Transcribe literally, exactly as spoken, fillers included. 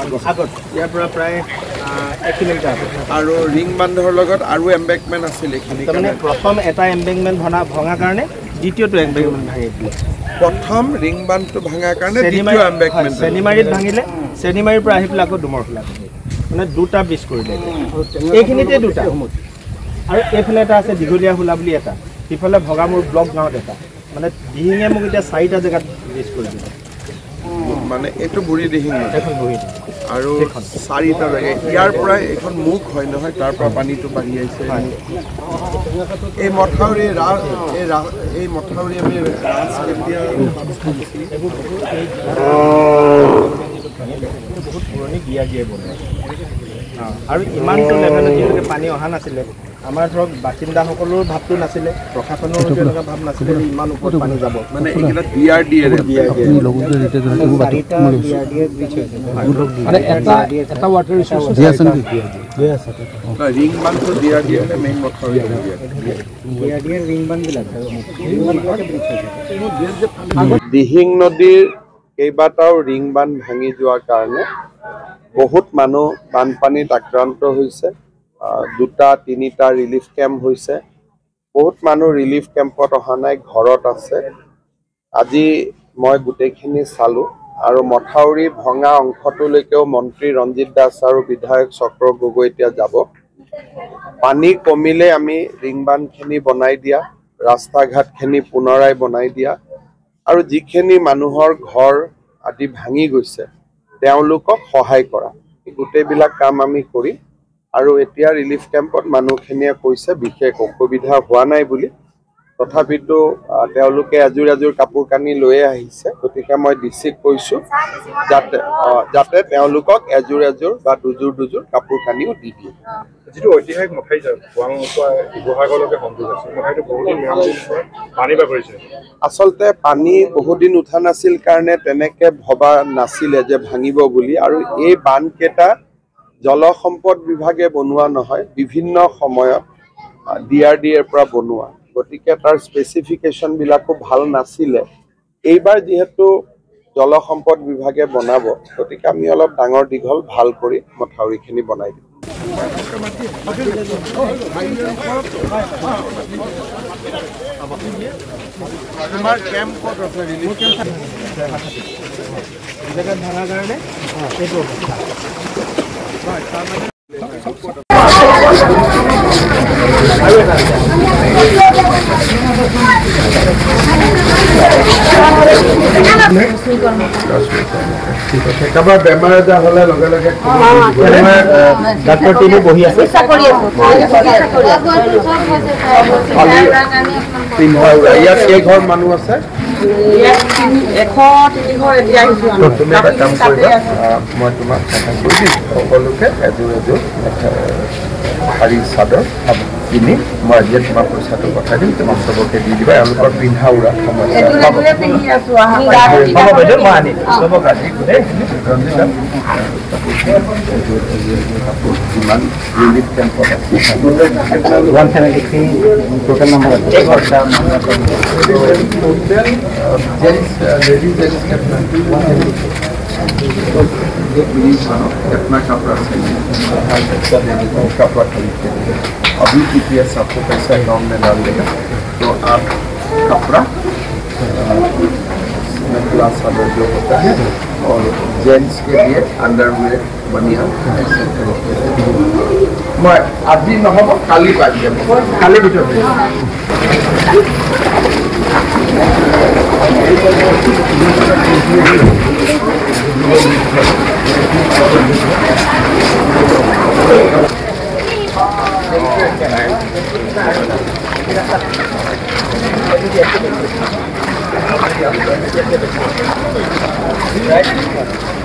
यार प्राय एक किलोमीटर और रिंग बांधर लगत और एम्बैंकमेंट आछिल एखिनि कारण प्रथम एटा एम्बैंकमेंट भना भंगा कारणे द्वितीयটো एम्बैंकमेंट भांगे दिले प्रथम रिंग बांधर भंगा कारणे द्वितीय एम्बैंकमेंट सेनिमारित भांगिले सेनिमारिर पर आहि पेला को दुमर फला माने दुटा बिस करिले एखिनिते दुटा और एफले एटा आछे दिघलिया हुला बुली एटा इफले भगामुर ब्लक गाँव एटा माने दिहिंगे मुक इटा साइटा जगात बिस करिले माने एतो बुरी दिहिं एखन बुरी आरो सारिटा जगे यार पुरा एखन मुख होय न होय तार पुरा पानी तो बाहि आइसे ए मथाउरी रा ए मथाउरी आमी राज केतिया एबो बहुत पुरानी गिया गिया बने हां आरो इमान तो लेभेल जिके पानी अहा नासिले आमार धर बासिंदा हकलर भाबतो नासिले प्रशासनर जगह भाब नासिले इमान उपर पानी जाब माने एकिला डीआरडीए रे लोगो रेते जने गो बात डीआरडीए बिछे माने एटा एटा वाटर रिसोर्स दियासन दियास का रिंग बांध तो डीआरडीए ने मेन मथाउरी डीआरडीए रिंग बांध दिला रिंग बांध के दिहिं नदीर कईबाटाओ रिंग बांध भांगी जुआ कारणे बहुत मानु बानपानी आक्रांत होइसे दुटा तीनिटा रिलीफ कैम्प होइसे बहुत मानु रिलीफ कैम्पत अहा नाय घरत आछे आजि मय गुटेखिनि सालु आरो मथाउरी भंगा अंखटुलैकेओ मंत्री रंजित दास आरो विधायक चक्र गगৈ इटा जाबो पानी कमिले आमी रिंग बांधखिनि बनाय दिया रास्ता घाटखिनि पुनराय बनाय दिया आरो जिखिनि मानुहर घर आदि भांगी गइसे सहाय करा गोटेबिल काम आम और एतिया रिलीफ कैम्पत मानुखिनिया कैसे विशेष असुविधा हुआ ना तथापि एजोर एजोर कपड़ कानी लैए गए मैं डिसिक कैसो जाते एजोर एजोर दुजोर दुजोर कपड़ कानी दी दिए जी ऐतिहासिक मथाई जाए आसलते पानी बहुत दिन उठा नासिल कारणे तेनेके भबा नासिले जे भांगिबो बुली आरो ए बांध केटा जल सम्पद विभागे बनवा नहय विभिन्न समय डीआरडीएर पर बनवा गतिके तार स्पेसिफिकेशन बिलाको भाल नासिले एबार जेहेतु जल सम्पद विभागे बनाब गतिके आमी अलप डांगर दीघल भाल करि मथाउरिखिनि बनाइ बेमार आजार हले लगे लगे डॉक्टर टीम बहि आछे एक घर मानु आछे तुम एक काम करिबा मैं तुमाक कथा कहि सकलोके एजोर एजोर भारी चादर किनि मैं जे तुम पैसा तो कथा दिन तुम सबके दी दिबा आलोक पिंधा उड़ा समस्या नहीं आसु हम गाड़ी बाबा बेदर माने सब गाड़ी गुदे रंजित सपोर्ट मान unit temple one seven three total number एक और चार नंबर total gents ladies gents captain एक मिनट मानो अपना कपड़ा चाहिए कपड़ा खरीदते हैं अभी पीपीएस आपको पैसा अकाउंट में डाल देगा तो आप कपड़ा क्लास वाला जो होता है और जेंट्स के लिए अंडरवेयर बनिया ऐसे खरीदते मैं आज ही न हो काली बाजी काली भी तो Thank you.